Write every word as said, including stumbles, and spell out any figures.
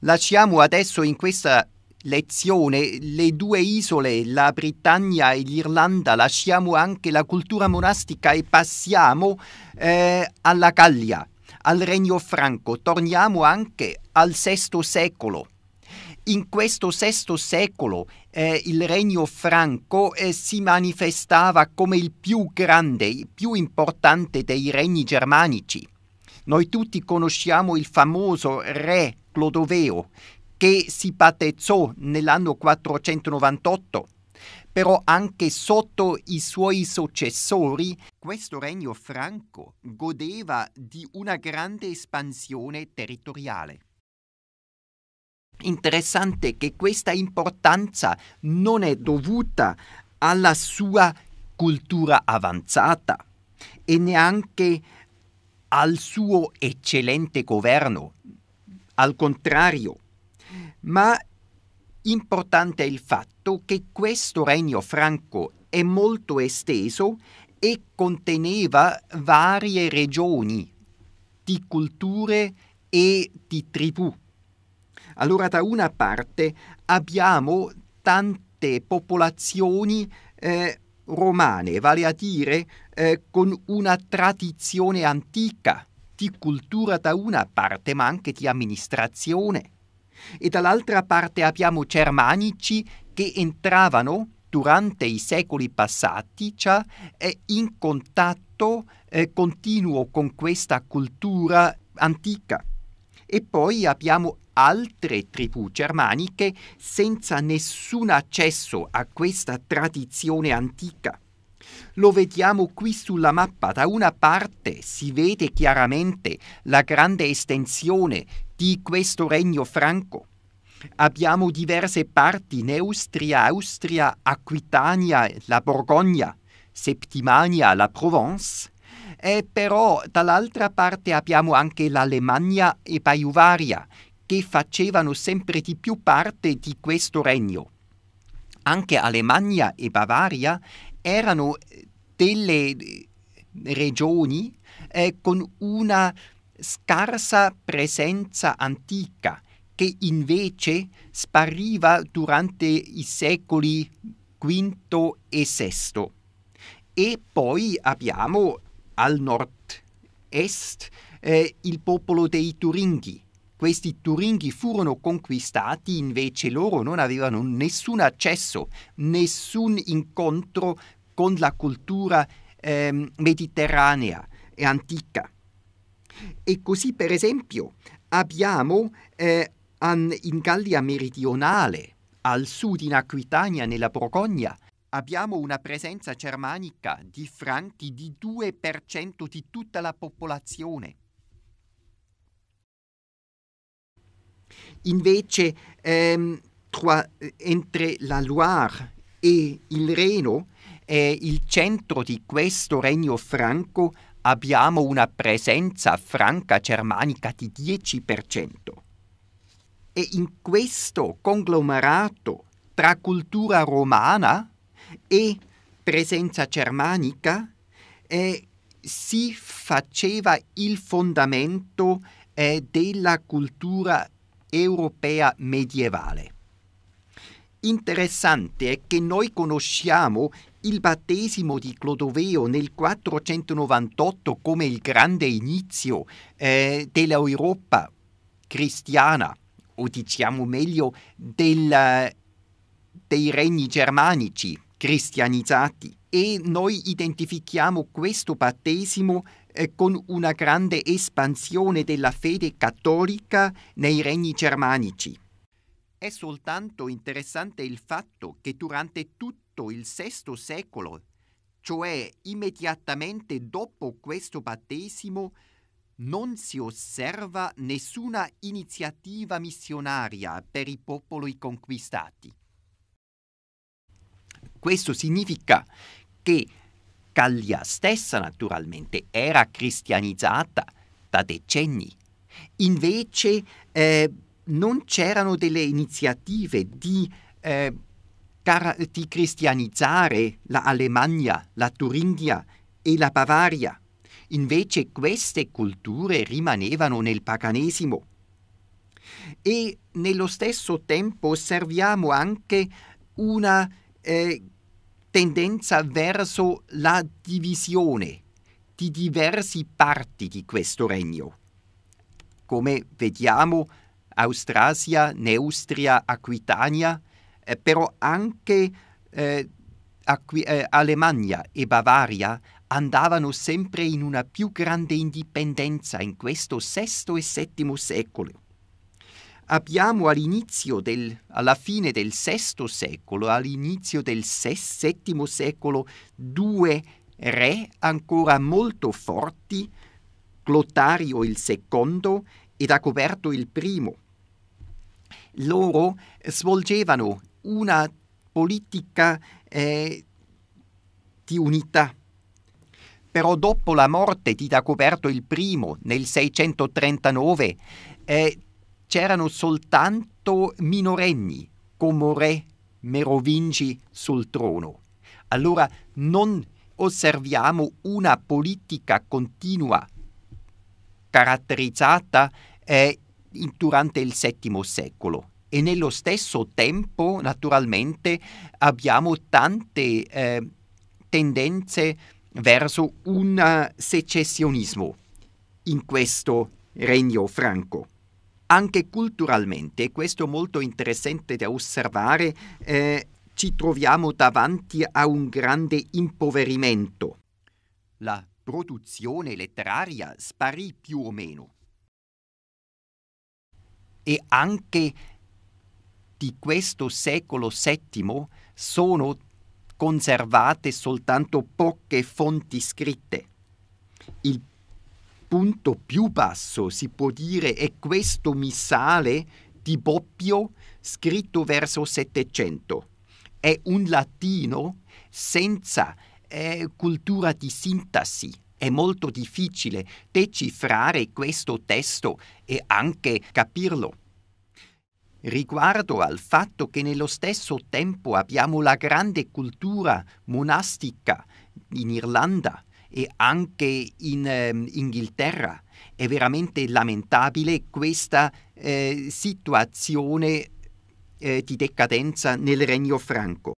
Lasciamo adesso in questa lezione le due isole, la Britannia e l'Irlanda, lasciamo anche la cultura monastica e passiamo eh, alla Gallia, al Regno Franco. Torniamo anche al sesto secolo. In questo sesto secolo eh, il Regno Franco eh, si manifestava come il più grande, il più importante dei regni germanici. Noi tutti conosciamo il famoso re Clodoveo che si battezzò nell'anno quattrocentonovantotto, però anche sotto i suoi successori questo regno franco godeva di una grande espansione territoriale. Interessante che questa importanza non è dovuta alla sua cultura avanzata e neanche al suo eccellente governo, al contrario, ma importante è il fatto che questo regno franco è molto esteso e conteneva varie regioni di culture e di tribù. Allora, da una parte abbiamo tante popolazioni eh, romane, vale a dire eh, con una tradizione antica di cultura da una parte, ma anche di amministrazione. E dall'altra parte abbiamo germanici che entravano durante i secoli passati già eh, in contatto eh, continuo con questa cultura antica. E poi abbiamo altre tribù germaniche senza nessun accesso a questa tradizione antica. Lo vediamo qui sulla mappa. Da una parte si vede chiaramente la grande estensione di questo regno franco. Abbiamo diverse parti: Neustria, Austria, Aquitania, la Borgogna, Settimania, la Provence. E però dall'altra parte abbiamo anche l'Alemannia e Bavaria, che facevano sempre di più parte di questo regno. Anche Alemannia e Bavaria erano delle regioni eh, con una scarsa presenza antica che invece spariva durante i secoli quinto e sesto. E poi abbiamo al nord-est eh, il popolo dei Turinghi. Questi Turinghi furono conquistati, invece loro non avevano nessun accesso, nessun incontro con la cultura eh, mediterranea e antica. E così, per esempio, abbiamo eh, in Gallia meridionale, al sud in Aquitania, nella Borgogna, abbiamo una presenza germanica di franchi di due per cento di tutta la popolazione. Invece, ehm, tra, entre la Loire e il Reno, eh, il centro di questo regno franco, abbiamo una presenza franca germanica di dieci per cento. E in questo conglomerato tra cultura romana e presenza germanica eh, si faceva il fondamento eh, della cultura europea medievale. Interessante è che noi conosciamo il battesimo di Clodoveo nel quattrocentonovantotto come il grande inizio eh, dell'Europa cristiana, o diciamo meglio del, dei regni germanici cristianizzati, e noi identifichiamo questo battesimo con una grande espansione della fede cattolica nei regni germanici. È soltanto interessante il fatto che durante tutto il sesto secolo, cioè immediatamente dopo questo battesimo, non si osserva nessuna iniziativa missionaria per i popoli conquistati. Questo significa che Gallia stessa naturalmente era cristianizzata da decenni, invece eh, non c'erano delle iniziative di, eh, di cristianizzare la Alemannia, la Turingia e la Bavaria. Invece queste culture rimanevano nel paganesimo. e nello stesso tempo osserviamo anche una eh, tendenza verso la divisione di diversi parti di questo regno. Come vediamo, Austrasia, Neustria, Aquitania, eh, però anche eh, Aqu- eh, Alemannia e Bavaria andavano sempre in una più grande indipendenza in questo sesto e settimo secolo. Abbiamo all'inizio del, alla fine del sesto secolo, all'inizio del settimo secolo, due re ancora molto forti, Clotario il secondo e Dagoberto il primo. Loro svolgevano una politica eh, di unità. Però dopo la morte di Dagoberto il primo nel seicentotrentanove eh, c'erano soltanto minorenni come re Merovingi sul trono. Allora non osserviamo una politica continua caratterizzata eh, durante il settimo secolo. E nello stesso tempo, naturalmente, abbiamo tante eh, tendenze verso un secessionismo in questo regno franco. Anche culturalmente, questo è molto interessante da osservare, eh, ci troviamo davanti a un grande impoverimento. La produzione letteraria sparì più o meno. E anche di questo secolo settimo sono conservate soltanto poche fonti scritte. Il punto più basso, si può dire, è questo missale di Bobbio scritto verso settecento. È un latino senza eh, cultura di sintassi. È molto difficile decifrare questo testo e anche capirlo. Riguardo al fatto che nello stesso tempo abbiamo la grande cultura monastica in Irlanda e anche in eh, Inghilterra, è veramente lamentabile questa eh, situazione eh, di decadenza nel Regno Franco.